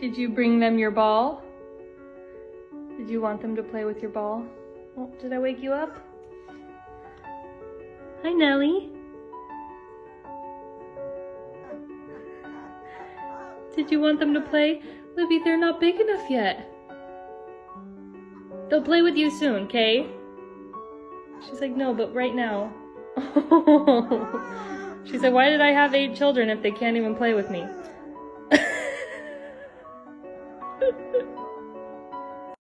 Did you bring them your ball? Did you want them to play with your ball? Oh, did I wake you up? Hi, Nelly. Did you want them to play? Libby, they're not big enough yet. They'll play with you soon, okay? She's like, no, but right now. She said, why did I have 8 children if they can't even play with me?